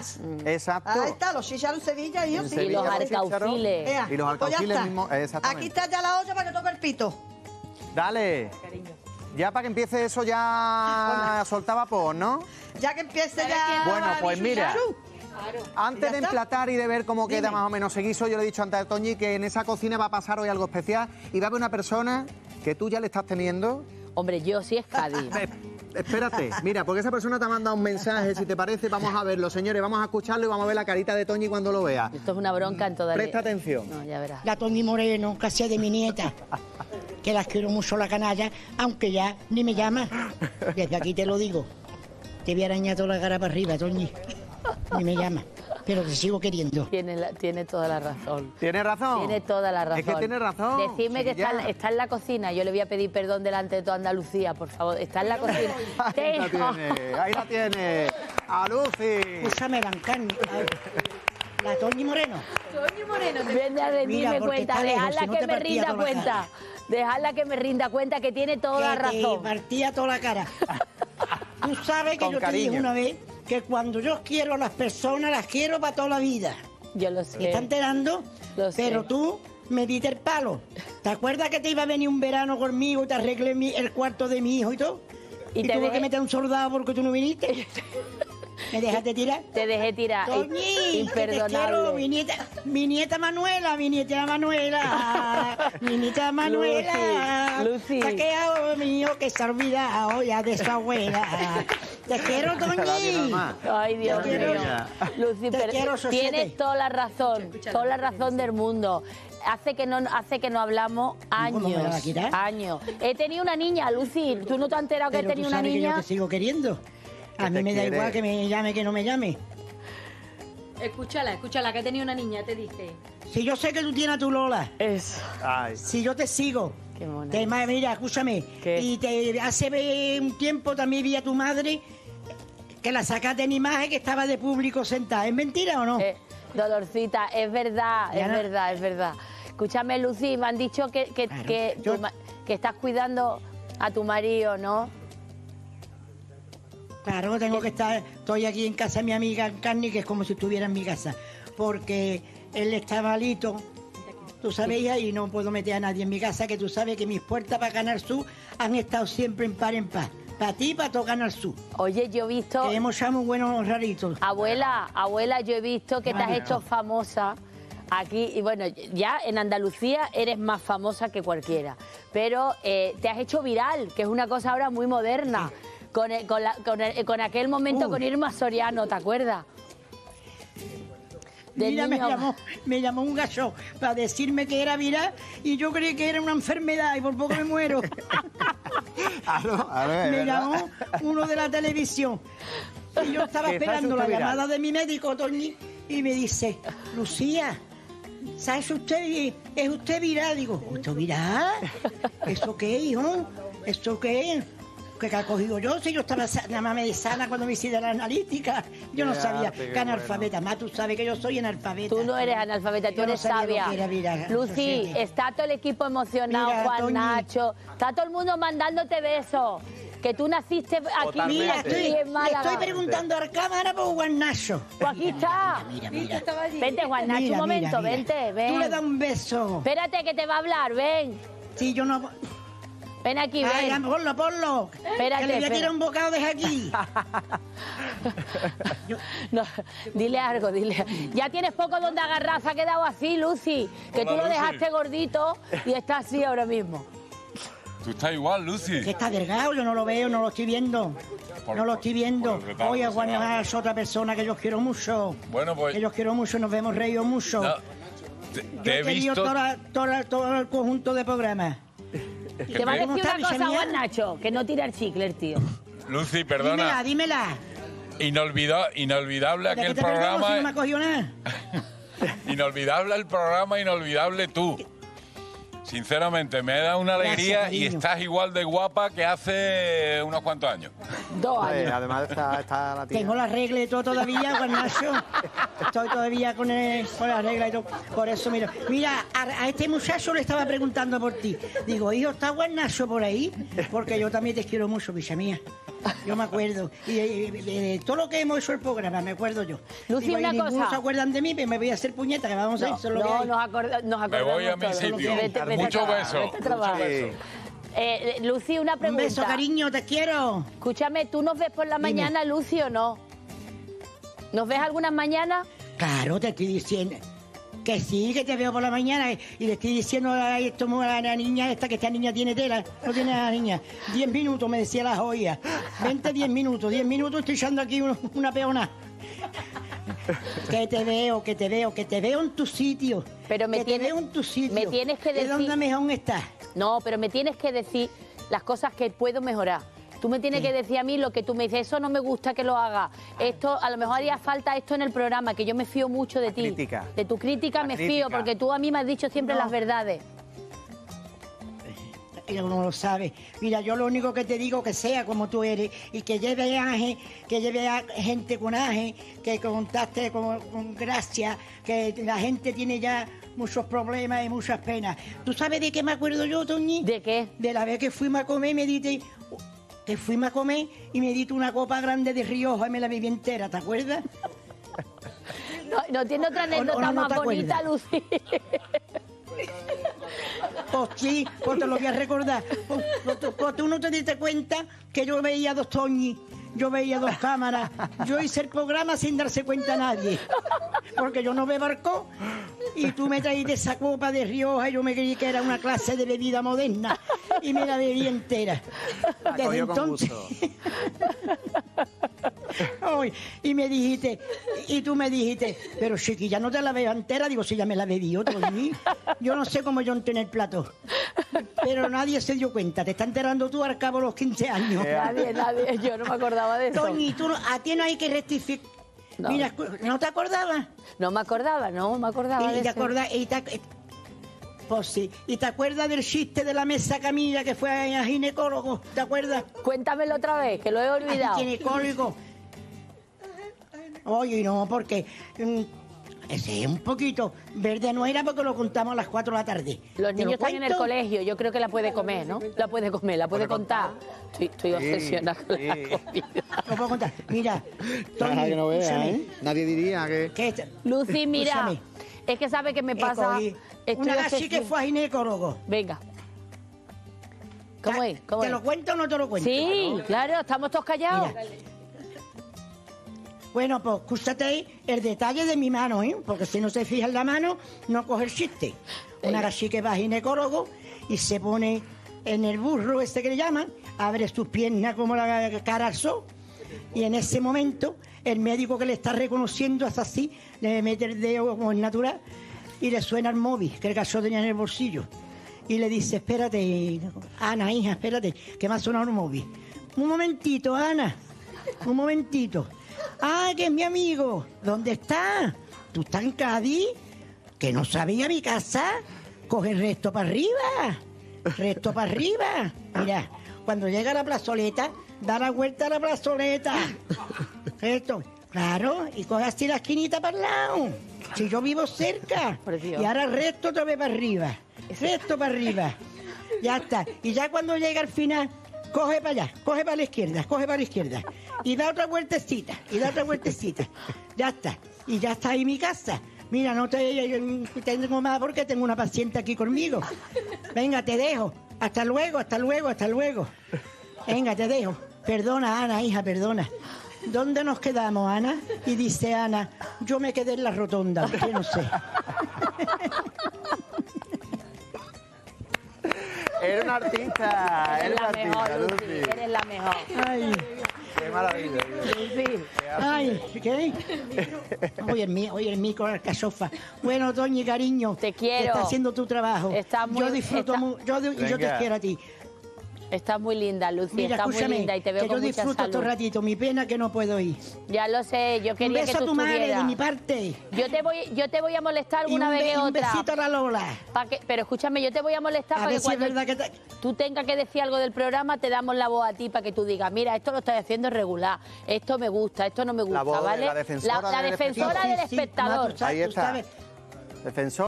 Caracas. Exacto. Ahí está, los chícharos en Sevilla y en Sevilla, los alcauciles. Y los alcauciles mismos, exactamente. Aquí está ya la olla para que toque el pito. Dale. Cariño. Ya para que empiece eso ya solta vapor, ¿no? Ya que empiece ya... Bueno, pues mira, antes de emplatar y de ver cómo queda más o menos ese guiso, yo le he dicho antes a Toñi que en esa cocina va a pasar hoy algo especial y va a haber una persona que tú ya le estás teniendo... Hombre, yo sí es Cádiz. Espérate, mira, porque esa persona te ha mandado un mensaje, si te parece, vamos a verlo, señores, vamos a escucharlo y vamos a ver la carita de Toñi cuando lo vea. Esto es una bronca en toda la... Presta atención. No, ya verás. La Toñi Moreno, que hacía de mi nieta. Que las quiero mucho, la canalla, aunque ya ni me llama. Desde aquí te lo digo. Te voy a arañar toda la cara para arriba, Toñi. Ni me llama. Pero te sigo queriendo. Tiene toda la razón. ¿Tiene razón? Tiene toda la razón. Es que tiene razón. Decime que está en la cocina. Yo le voy a pedir perdón delante de toda Andalucía, por favor. Está en la cocina. Ahí la tiene. Ahí la tiene. A Luci. Escúchame, Bancán. La Toñi Moreno. Toñi Moreno. Vende a rendirme cuenta. Dejadla que me rinda cuenta. Dejadla que me rinda cuenta que tiene toda la razón. Te partía toda la cara. Tú sabes que yo te dije una vez que cuando yo quiero a las personas, las quiero para toda la vida. Yo lo sé. ¿Me están enterando? Lo sé. Pero tú me diste el palo. ¿Te acuerdas que te iba a venir un verano conmigo y te arreglé el cuarto de mi hijo y todo? Y tuve que meter un soldado porque tú no viniste. ¿Me dejaste tirar? Te dejé tirar. Toñi, imperdonable. Te quiero, mi nieta Manuela. Luci. Saqueado mío que se ha olvidado ya de su abuela. Te quiero, Toñi. Ay, Dios mío. Luci, tienes toda la razón del mundo. Hace que no hablamos años. Años. He tenido una niña, Luci. ¿Tú no te has enterado que he tenido una niña? Yo te sigo queriendo. A mí me da igual que me llame, que no me llame. Escúchala, que ha tenido una niña, te dice. Si yo sé que tú tienes a tu Lola. Eso. Ay. Si yo te sigo. Qué mona. Mira, escúchame. ¿Qué? Y hace un tiempo también vi a tu madre que la sacaste en imagen que estaba de público sentada. ¿Es mentira o no? Dolorcita, es verdad, ya es verdad, es verdad. Escúchame, Luci, me han dicho que estás cuidando a tu marido, ¿no? Claro, estoy aquí en casa de mi amiga Carni, que es como si estuviera en mi casa, porque él está malito, tú sabes, y no puedo meter a nadie en mi casa, que tú sabes que mis puertas para Canal Sur han estado siempre en paz, para ti y para todo Canal Sur. Oye, yo he visto... Que hemos hecho muy buenos raritos. Abuela, yo he visto que te has hecho famosa aquí, y bueno, ya en Andalucía eres más famosa que cualquiera, pero te has hecho viral, que es una cosa ahora muy moderna. Sí. Con aquel momento con Irma Soriano, ¿te acuerdas? Mira, me llamó un gacho para decirme que era viral y yo creí que era una enfermedad y por poco me muero. Me llamó uno de la televisión y yo estaba esperando la llamada de mi médico, Toñi, y me dice, Lucía, ¿sabes usted? ¿Es usted viral? Digo, ¿usted viral? ¿Eso qué, hijo? ¿Eso qué? Que ha cogido yo, si yo estaba nada más me sana cuando me hicieron la analítica. Yo no sabía que analfabeta, más tú sabes que yo soy analfabeta. Tú no eres analfabeta, tú eres sabia. Luci, está todo el equipo emocionado, Juan Nacho, está todo el mundo mandándote besos. Que tú naciste aquí. Mira, estoy preguntando a la cámara por Juan Nacho. Pues aquí está. Mira. Vente, Juan Nacho, un momento, vente, ven. Tú le das un beso. Espérate que te va a hablar, ven. Sí, yo no... Ven aquí, ven. Ay, ponlo. Espérate, que le voy a tirar un bocado desde aquí. No, dile algo. Ya tienes poco donde agarrar, se ha quedado así, Luci. Que tú lo dejaste gordito y está así ahora mismo. Tú estás igual, Luci. Que está delgado, yo no lo veo, no lo estoy viendo. Oye, Juan Nacho es otra persona que yo quiero mucho. Bueno, pues... Que yo quiero mucho, nos vemos reído mucho. No, te he visto... todo el conjunto de programas. Te va a decir una cosa, Juan Nacho, que no tira el chicle, tío. Luci, perdona. Dímela. Inolvidable aquel programa. No me ha cogido nada. Inolvidable el programa, inolvidable tú. Sinceramente, me da una alegría. Gracias, y estás igual de guapa que hace unos cuantos años. 2 años. Además está la tía. Tengo la regla y todo todavía, Juan Nacho. Estoy todavía con la regla y todo. Por eso, mira, a este muchacho le estaba preguntando por ti. Digo, hijo, ¿está Juan Nacho por ahí? Porque yo también te quiero mucho, bicha mía. Yo me acuerdo. Y todo lo que hemos hecho el programa, me acuerdo yo. Luci, una cosa. Ninguno se acuerdan de mí, pero me voy a hacer puñeta, que vamos a ir solo. No, nos acordamos. Me voy a mi sitio. Muchos besos. Luci, una pregunta. Un beso, cariño, te quiero. Escúchame, ¿tú nos ves por la mañana, Luci, o no? ¿Nos ves algunas mañanas? Claro, te estoy diciendo... Que sí, que te veo por la mañana y le estoy diciendo a la niña esta, que esta niña tiene tela, no tiene a la niña. 10 minutos, me decía la joya. 10 minutos, estoy echando aquí una peona. Que te veo en tu sitio. Pero me tienes que decir... ¿De dónde mejor estás? No, pero me tienes que decir las cosas que puedo mejorar. Tú me tienes que decir a mí lo que tú me dices, eso no me gusta que lo haga, esto a lo mejor haría falta esto en el programa, que yo me fío mucho de ti. Crítica. De tu crítica me fío, porque tú a mí me has dicho siempre las verdades. Ella no lo sabe. Mira, yo lo único que te digo, que sea como tú eres y que lleve ángel, que lleve a gente con ángel, que contaste con gracia, que la gente tiene ya muchos problemas y muchas penas. ¿Tú sabes de qué me acuerdo yo, Toñi? ¿De qué? De la vez que fuimos a comer, me dijiste... Que fuimos a comer y me diste una copa grande de Rioja y me la bebí entera, ¿te acuerdas? No tiene otra anécdota más bonita, Luci. Pues sí, pues te lo voy a recordar. Pues tú no te diste cuenta que yo veía dos Toñi, yo veía dos cámaras. Yo hice el programa sin darse cuenta a nadie, porque yo no me barco. Y tú me traíste esa copa de Rioja y yo me creí que era una clase de bebida moderna. Y me la bebí entera. Desde entonces... Y me dijiste, pero chiquilla, ¿no te la bebí entera? Digo, sí, ya me la bebí otro. Yo no sé cómo yo entré en el plato. Pero nadie se dio cuenta. Te está enterando tú al cabo de los 15 años. Nadie. Yo no me acordaba de eso. Toñi, tú a ti no hay que rectificar. No. Mira, ¿no te acordabas? No me acordaba de eso. Pues sí. ¿Y te acuerdas del chiste de la mesa Camila que fue a ginecólogo? ¿Te acuerdas? Cuéntamelo otra vez, que lo he olvidado. Ginecólogo. Oye, no, porque... Ese es un poquito. Verde no era, porque lo contamos a las 4 de la tarde. Los niños están en el colegio, yo creo que la puede comer, ¿no? La puede contar. Estoy obsesionada con la comida. Lo puedo contar. Mira, Toñi, que no vea, ¿eh? Nadie diría que... Luci, mira, úsame. Es que sabe que me pasa... Una gachi que fue a ginecólogo. Venga. ¿Cómo es? ¿Te lo cuento o no te lo cuento? Sí, claro, estamos todos callados. Mira. Bueno, pues escúchate ahí el detalle de mi mano, ¿eh? Porque si no se fija en la mano, no coge el chiste. Una gachi que va a ginecólogo y se pone en el burro este que le llaman, abre sus piernas como la cara al sol, y en ese momento el médico que le está reconociendo hasta así, le mete el dedo como es natural y le suena el móvil que el gacho tenía en el bolsillo. Y le dice, espérate, Ana, hija, espérate, que me ha sonado un móvil. Un momentito, Ana, un momentito. ¡Ah, que es mi amigo! ¿Dónde está? ¿Tú estás en Cádiz? ¿Que no sabía mi casa? Coge el resto para arriba. Resto para arriba. Mira, cuando llega a la plazoleta, da la vuelta a la plazoleta. Esto, claro, y coge así la esquinita para el lado. Si yo vivo cerca. Y ahora resto otra vez para arriba. Resto para arriba. Ya está. Y ya cuando llega al final... Coge para allá, coge para la izquierda, coge para la izquierda. Y da otra vueltecita, y da otra vueltecita. Ya está. Y ya está ahí mi casa. Mira, no tengo más porque tengo una paciente aquí conmigo. Venga, te dejo. Hasta luego, hasta luego, hasta luego. Venga, te dejo. Perdona, Ana, hija, perdona. ¿Dónde nos quedamos, Ana? Y dice Ana, yo me quedé en la rotonda, yo no sé. Eres una artista, eres la mejor, Luci. Eres la mejor. Ay. Qué maravilla. Luci. Ay, ¿qué? Oye, el micro alcachofa. Bueno, Toñi, cariño. Te quiero. Estás haciendo tu trabajo. Yo te quiero a ti. Estás muy linda, Luci. Mira, estás muy linda y te veo que con mucha salud. Yo disfruto estos ratitos. Mi pena que no puedo ir. Ya lo sé. Yo quería que tú estuvieras. Un beso a tu madre de mi parte. Yo te voy a molestar alguna vez que otra. Un besito a la Lola. Pero escúchame, yo te voy a molestar para que cuando tú tengas que decir algo del programa, te damos la voz a ti para que tú digas, mira, esto lo estás haciendo regular, esto me gusta, esto no me gusta, ¿vale? La defensora del espectador. Ahí está. Defensora.